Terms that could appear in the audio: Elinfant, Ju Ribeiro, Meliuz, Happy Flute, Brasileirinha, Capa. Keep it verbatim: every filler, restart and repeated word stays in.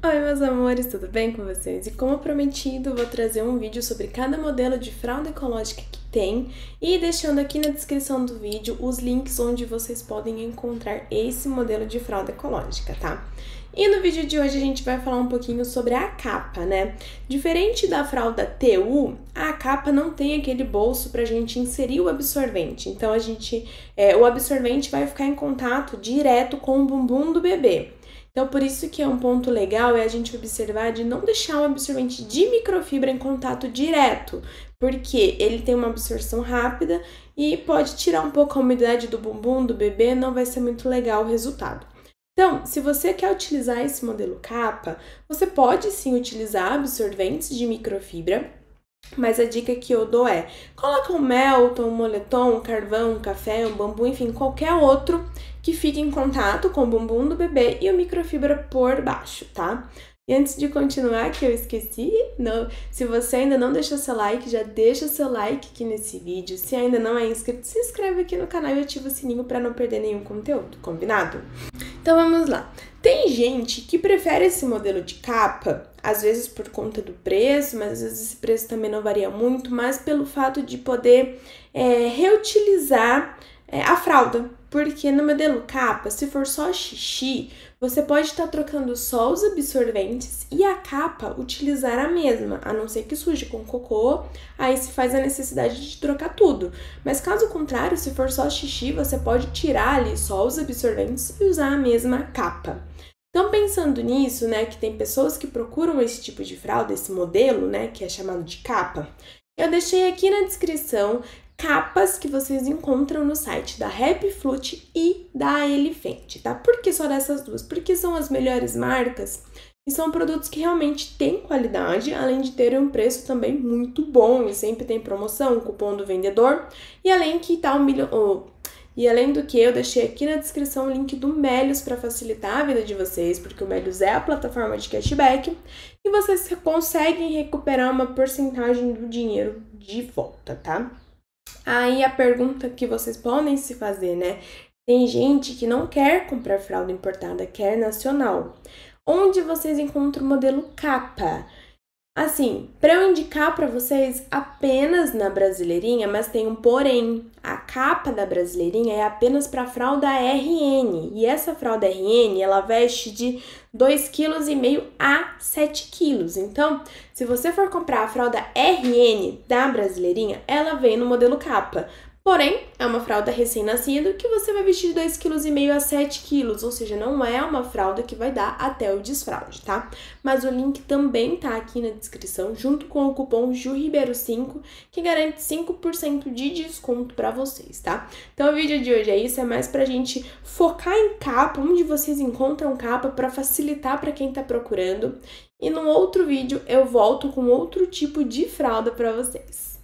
Oi meus amores, tudo bem com vocês? E como prometido, vou trazer um vídeo sobre cada modelo de fralda ecológica que tem e deixando aqui na descrição do vídeo os links onde vocês podem encontrar esse modelo de fralda ecológica, tá? E no vídeo de hoje a gente vai falar um pouquinho sobre a capa, né? Diferente da fralda T U, a capa não tem aquele bolso pra gente inserir o absorvente, então a gente, é, o absorvente vai ficar em contato direto com o bumbum do bebê. Então, por isso que é um ponto legal é a gente observar de não deixar o absorvente de microfibra em contato direto, porque ele tem uma absorção rápida e pode tirar um pouco a umidade do bumbum do bebê, não vai ser muito legal o resultado. Então, se você quer utilizar esse modelo capa, você pode sim utilizar absorventes de microfibra, mas a dica que eu dou é, coloca um melton, um moletom, um carvão, um café, um bambu, enfim, qualquer outro que fique em contato com o bumbum do bebê e o microfibra por baixo, tá? E antes de continuar, que eu esqueci, não, se você ainda não deixou seu like, já deixa seu like aqui nesse vídeo. Se ainda não é inscrito, se inscreve aqui no canal e ativa o sininho para não perder nenhum conteúdo, combinado? Então vamos lá. Tem gente que prefere esse modelo de capa, às vezes por conta do preço, mas às vezes esse preço também não varia muito, mas pelo fato de poder é, reutilizar é, a fralda. Porque no modelo capa, se for só xixi, você pode estar trocando só os absorventes e a capa utilizar a mesma, a não ser que suje com cocô, aí se faz a necessidade de trocar tudo. Mas caso contrário, se for só xixi, você pode tirar ali só os absorventes e usar a mesma capa. Então, pensando nisso, né, que tem pessoas que procuram esse tipo de fralda, esse modelo, né, que é chamado de capa, eu deixei aqui na descrição capas que vocês encontram no site da Happy Flute e da Elinfant, tá? Por que só dessas duas? Porque são as melhores marcas e são produtos que realmente têm qualidade, além de terem um preço também muito bom e sempre tem promoção, cupom do vendedor e além que tá um milho... oh. E além do que, eu deixei aqui na descrição o link do Meliuz para facilitar a vida de vocês, porque o Meliuz é a plataforma de cashback e vocês conseguem recuperar uma porcentagem do dinheiro de volta, tá? Aí a pergunta que vocês podem se fazer, né? Tem gente que não quer comprar fralda importada, quer nacional. Onde vocês encontram o modelo capa? Assim, para eu indicar para vocês apenas na Brasileirinha, mas tem um porém. A capa da Brasileirinha é apenas para fralda R N. E essa fralda R N, ela veste de dois vírgula cinco quilos a sete quilos. Então, se você for comprar a fralda R N da Brasileirinha, ela vem no modelo capa. Porém, é uma fralda recém-nascida que você vai vestir de dois vírgula cinco quilos a sete quilos, ou seja, não é uma fralda que vai dar até o desfralde, tá? Mas o link também tá aqui na descrição, junto com o cupom JURIBEIRO cinco, que garante cinco por cento de desconto pra vocês, tá? Então o vídeo de hoje é isso, é mais pra gente focar em capa, onde vocês encontram capa pra facilitar pra quem tá procurando. E num outro vídeo eu volto com outro tipo de fralda pra vocês.